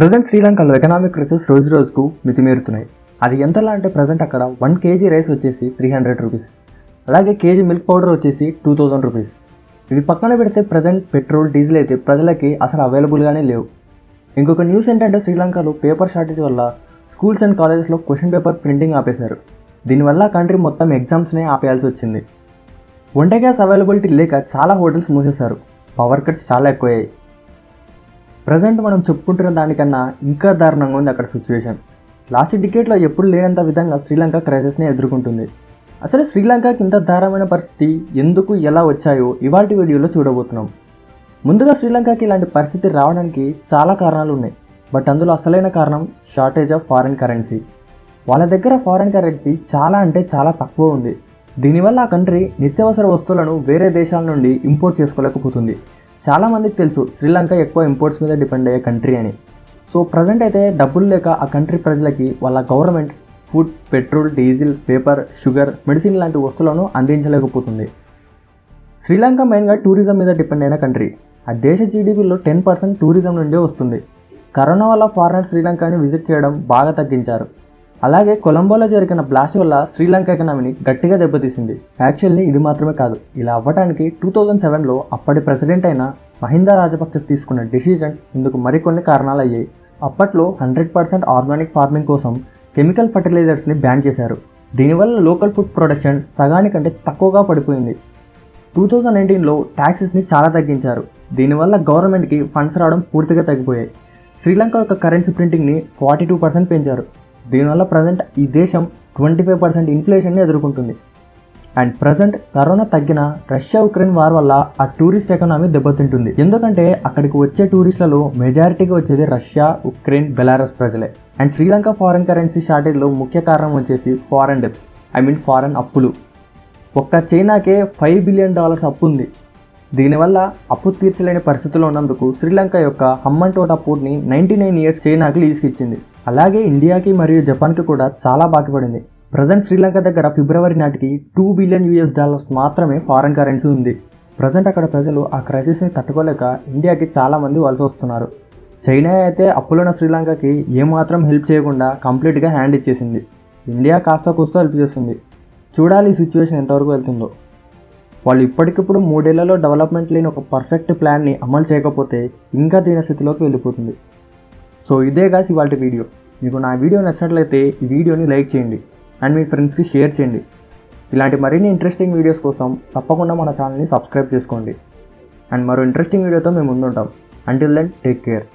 Present శ్రీలంకలో economic crisis రోజు రోజుకు మితిమీరుతున్నాయి. అది ఎంతలా అంటే ప్రజెంట్ అక్కడ 1 kg రైస్ వచ్చేసి 300 రూపీస్, అలాగే కేజీ మిల్క్ పౌడర్ వచ్చేసి 2000 రూపీస్. ఇవి పక్కన పెడితే ప్రజెంట్ పెట్రోల్, డీజిల్ అయితే ప్రజలకి అసలు అవైలబుల్గానే లేవు. ఇంకొక న్యూస్ ఏంటంటే శ్రీలంకలో పేపర్ షార్టేజ్ వల్ల స్కూల్స్ అండ్ కాలేజెస్లో క్వశ్చన్ పేపర్ ప్రింటింగ్ ఆపేశారు. దీనివల్ల కంట్రీ మొత్తం ఎగ్జామ్స్నే ఆపేయాల్సి వచ్చింది. వంట గ్యాస్ అవైలబిలిటీ లేక చాలా హోటల్స్ మూసేశారు. పవర్ కట్స్ చాలా ఎక్కువయ్యాయి. ప్రజెంట్ మనం చెప్పుకుంటున్న దానికన్నా ఇంకా దారుణంగా ఉంది అక్కడ సిచ్యువేషన్. లాస్ట్ డికేట్లో ఎప్పుడు లేనంత విధంగా శ్రీలంక క్రైసిస్ని ఎదుర్కొంటుంది. అసలు శ్రీలంకకి ఇంత దారుణమైన పరిస్థితి ఎందుకు, ఎలా వచ్చాయో ఇవాటి వీడియోలో చూడబోతున్నాం. ముందుగా శ్రీలంకకి ఇలాంటి పరిస్థితి రావడానికి చాలా కారణాలు ఉన్నాయి. బట్ అందులో అసలైన కారణం షార్టేజ్ ఆఫ్ ఫారెన్ కరెన్సీ. వాళ్ళ దగ్గర ఫారెన్ కరెన్సీ చాలా అంటే చాలా తక్కువ ఉంది. దీనివల్ల ఆ కంట్రీ నిత్యావసర వస్తువులను వేరే దేశాల నుండి ఇంపోర్ట్ చేసుకోలేకపోతుంది. చాలామందికి తెలుసు శ్రీలంక ఎక్కువ ఇంపోర్ట్స్ మీద డిపెండ్ అయ్యే కంట్రీ అని. సో ప్రజెంట్ అయితే డబ్బులు లేక ఆ కంట్రీ ప్రజలకి వాళ్ళ government food, petrol, diesel, paper, sugar, medicine లాంటి వస్తువులను అందించలేకపోతుంది. శ్రీలంక మెయిన్గా టూరిజం మీద డిపెండ్ అయిన కంట్రీ. ఆ దేశ జీడీపీలో 10% టూరిజం నుండే వస్తుంది. కరోనా వల్ల ఫారినర్ శ్రీలంకని విజిట్ చేయడం బాగా తగ్గించారు. అలాగే కొలంబోలో జరిగిన బ్లాస్ట్ వల్ల శ్రీలంక ఎకనామీని గట్టిగా దెబ్బతీసింది. యాక్చువల్లీ ఇది మాత్రమే కాదు, ఇలా అవ్వడానికి 2007లో అప్పటి ప్రెసిడెంట్ అయిన మహిందా రాజపక్స తీసుకున్న డిసిజన్స్ ఇందుకు మరికొన్ని కారణాలు అయ్యాయి. అప్పట్లో 100% ఆర్గానిక్ ఫార్మింగ్ కోసం కెమికల్ ఫర్టిలైజర్స్ని బ్యాన్ చేశారు. దీనివల్ల లోకల్ ఫుడ్ ప్రొడక్షన్ సగానికంటే తక్కువగా పడిపోయింది. 2019లో ట్యాక్సెస్ని చాలా తగ్గించారు. దీనివల్ల గవర్నమెంట్కి ఫండ్స్ రావడం పూర్తిగా తగ్గిపోయాయి. శ్రీలంక యొక్క కరెన్సీ ప్రింటింగ్ని 42% పెంచారు. దీనివల్ల ప్రజెంట్ ఈ దేశం 25% ఇన్ఫ్లేషన్ని ఎదుర్కొంటుంది. అండ్ ప్రజెంట్ కరోనా తగ్గిన రష్యా, ఉక్రెయిన్ వార్ వల్ల ఆ టూరిస్ట్ ఎకనామీ దెబ్బతింటుంది. ఎందుకంటే అక్కడికి వచ్చే టూరిస్టులలో మెజారిటీగా వచ్చేది రష్యా, ఉక్రెయిన్, బెలారస్ ప్రజలే. అండ్ శ్రీలంక ఫారెన్ కరెన్సీ షార్టేజ్లో ముఖ్య కారణం వచ్చేసి foreign debts, I mean foreign అప్పులు. ఒక్క చైనాకే $5 బిలియన్ అప్పు ఉంది. దీనివల్ల అప్పు తీర్చలేని పరిస్థితుల్లో ఉన్నందుకు శ్రీలంక యొక్క హమ్మంటోట పోర్ట్ని 99 years చైనాకి లీజుకిచ్చింది. అలాగే ఇండియాకి మరియు జపాన్కి కూడా చాలా బాకీ పడింది. ప్రజెంట్ శ్రీలంక దగ్గర ఫిబ్రవరి నాటికి $2 బిలియన్ మాత్రమే ఫారెన్ కరెన్సీ ఉంది. ప్రజెంట్ అక్కడ ప్రజలు ఆ క్రైసిస్ని తట్టుకోలేక ఇండియాకి చాలామంది వలస వస్తున్నారు. చైనా అయితే అప్పులున్న శ్రీలంకకి ఏమాత్రం హెల్ప్ చేయకుండా కంప్లీట్గా హ్యాండ్ ఇచ్చేసింది. ఇండియా కాస్త కూస్తో హెల్ప్ చేస్తుంది. చూడాలి ఈ సిచ్యువేషన్ ఎంతవరకు వెళ్తుందో. వాళ్ళు ఇప్పటికిప్పుడు 3 ఏళ్లలో డెవలప్మెంట్ లేని ఒక పర్ఫెక్ట్ ప్లాన్ని అమలు చేయకపోతే ఇంకా దీనస్థితిలోకి వెళ్ళిపోతుంది. సో ఇదే గాస్ ఇవాళ వీడియో. మీకు నా వీడియో నచ్చినట్లయితే ఈ వీడియోని లైక్ చేయండి అండ్ మీ ఫ్రెండ్స్కి షేర్ చేయండి. ఇలాంటి మరిన్ని ఇంట్రెస్టింగ్ వీడియోస్ కోసం తప్పకుండా మన ఛానల్ని సబ్స్క్రైబ్ చేసుకోండి. అండ్ మరో ఇంట్రెస్టింగ్ వీడియోతో మేము ముందుంటాం. Until then, take care.